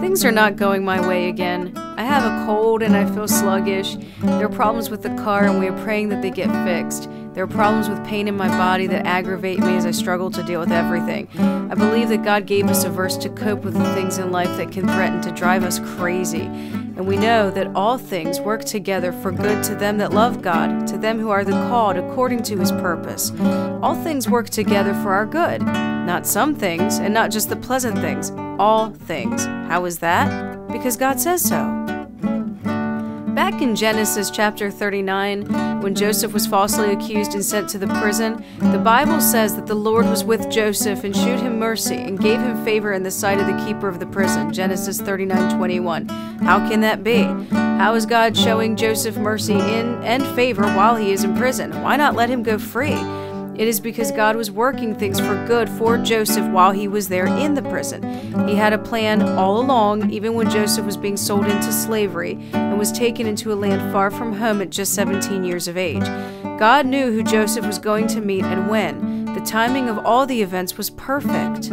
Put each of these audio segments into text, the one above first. Things are not going my way again. I have a cold and I feel sluggish. There are problems with the car and we are praying that they get fixed. There are problems with pain in my body that aggravate me as I struggle to deal with everything. I believe that God gave us a verse to cope with the things in life that can threaten to drive us crazy. And we know that all things work together for good to them that love God, to them who are the called according to His purpose. All things work together for our good. Not some things, and not just the pleasant things. All things. How is that? Because God says so. Back in Genesis chapter 39, when Joseph was falsely accused and sent to the prison, the Bible says that the Lord was with Joseph and shewed him mercy and gave him favor in the sight of the keeper of the prison. Genesis 39:21. How can that be? How is God showing Joseph mercy in and favor while he is in prison? Why not let him go free? It is because God was working things for good for Joseph while he was there in the prison. He had a plan all along, even when Joseph was being sold into slavery and was taken into a land far from home at just 17 years of age. God knew who Joseph was going to meet and when. The timing of all the events was perfect.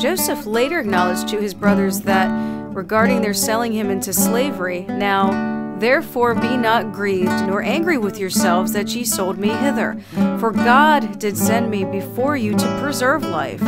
Joseph later acknowledged to his brothers that, regarding their selling him into slavery, now, therefore be not grieved, nor angry with yourselves that ye sold me hither. For God did send me before you to preserve life.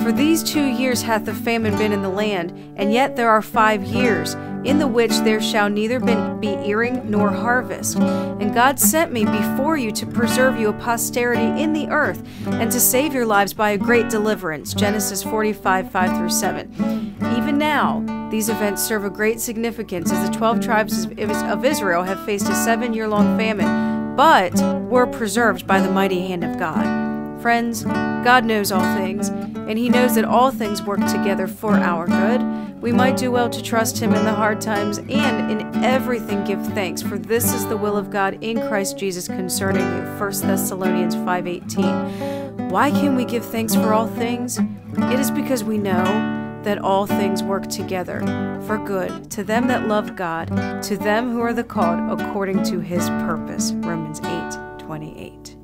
For these 2 years hath the famine been in the land, and yet there are 5 years, in the which there shall neither be earing nor harvest. And God sent me before you to preserve you a posterity in the earth, and to save your lives by a great deliverance. Genesis 45:5-7. Even now, these events serve a great significance, as the 12 tribes of Israel have faced a 7-year-long famine, but were preserved by the mighty hand of God. Friends, God knows all things, and He knows that all things work together for our good. We might do well to trust Him in the hard times, and in everything give thanks, for this is the will of God in Christ Jesus concerning you. 1 Thessalonians 5:18. Why can we give thanks for all things? It is because we know that all things work together for good to them that love God, to them who are the called according to His purpose. Romans 8:28.